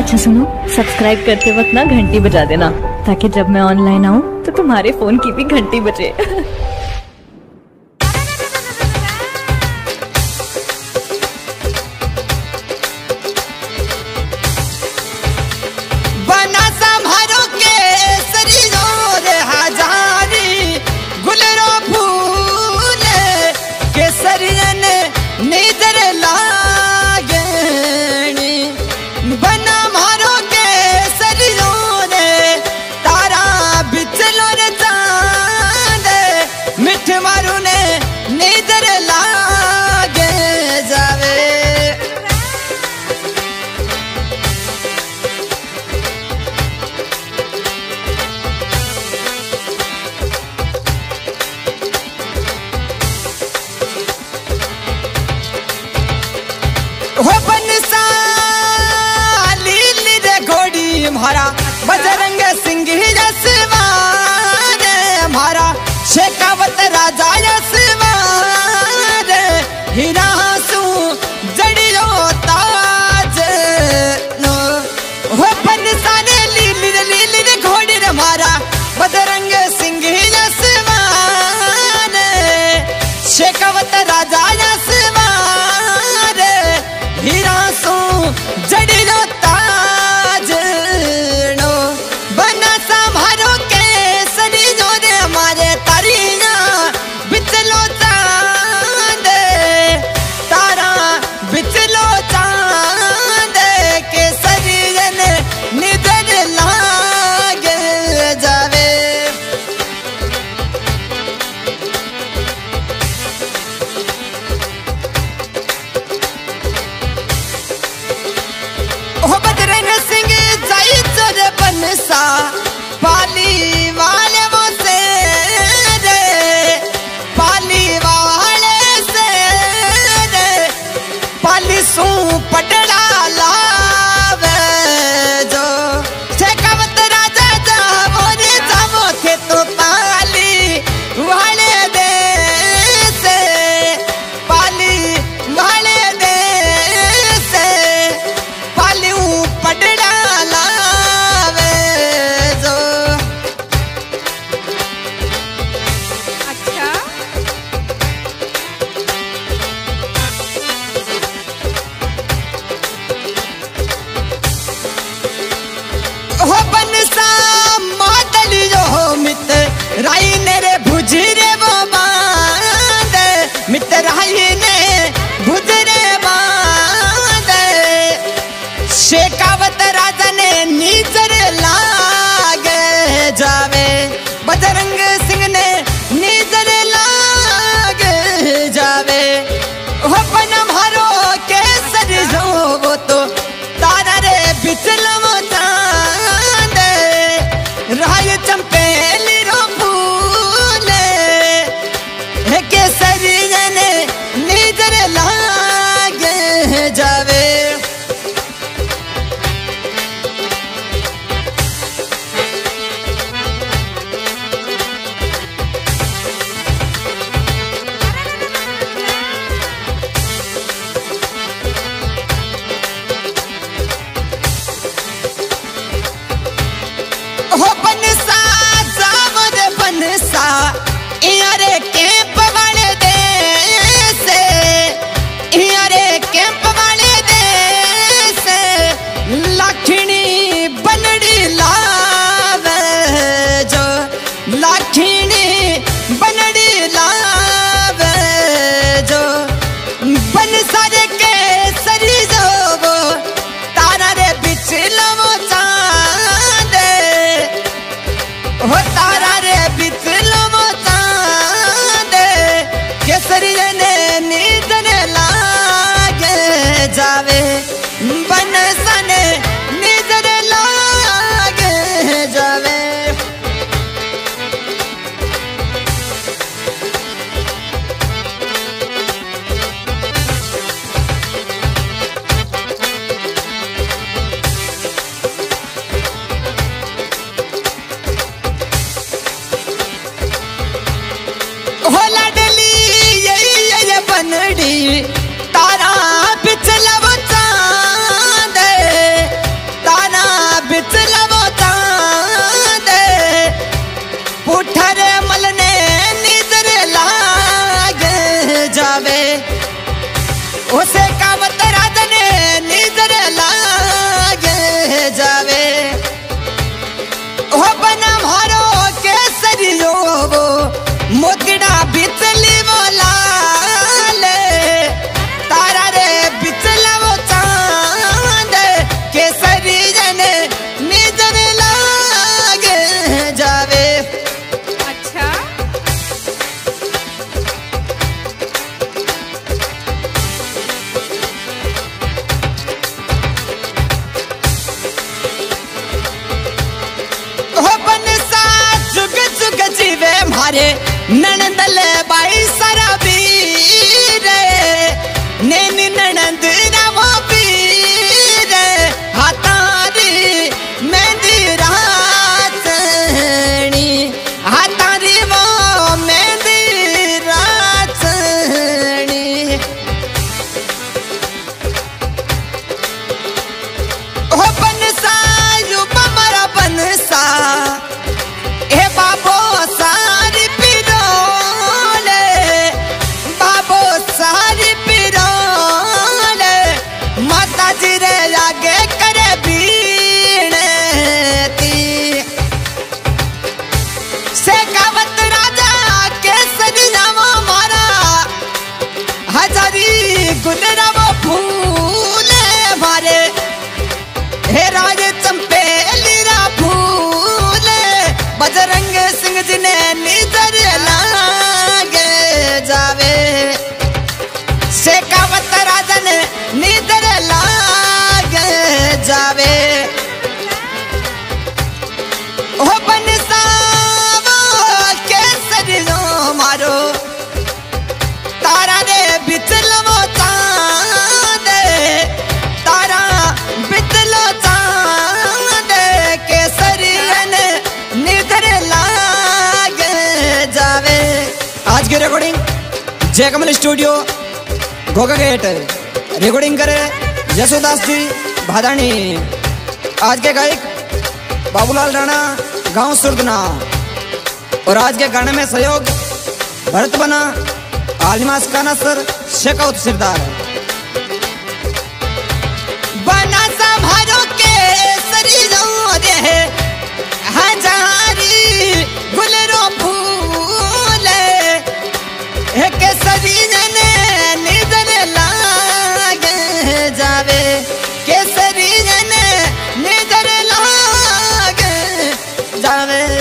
अच्छा सुनो, सब्सक्राइब करते वक्त ना घंटी बजा देना ताकि जब मैं ऑनलाइन आऊँ तो तुम्हारे फोन की भी घंटी बजे। शेखावत राजा यशोदास हीरा हंसू जड़ियो ताज नो हो बंसाने लीली लीली घोड़ी रे मारा बजरंग सिंह यशोदास शेखावत राजा यशोदास हीरा हंसू जड़ियो ताज नो बना संभारो के सरी जो दे हमारे शेखावत राजा ने नीचर लागे जावे बजरंग सिंह ने नीचर लागे जावे हो पन मारो केसर जो वो तो तारा रे बिचलो चांदे राय चंपेली रो फूले हे केसर ने नीचर लागे जावे। बजरंग सिंह जी ने निजर लागे जावे, शेखावत राजा ने निजर लागे जावे। हो बनसावा केसरियो मारो, तारा ने बिचलवो चांद, तारा बिचलो चांद, केसरिया ने निधर लागे जावे। आज की recording Jaikamal studio Ghoga gate, recording करे यशोदास जी भादानी। आज के गायक बाबूलाल राणा, गांव सुरधना। और आज के गाने में सहयोग भरत बना, आलिमास कानासर, शेखावत सिरदार। बना सा भारो के सरियो रहे हजारी गुलरो फूले, एक सरिया ने निदर लागे जावे, के सरिया ने निदर लागे जावे।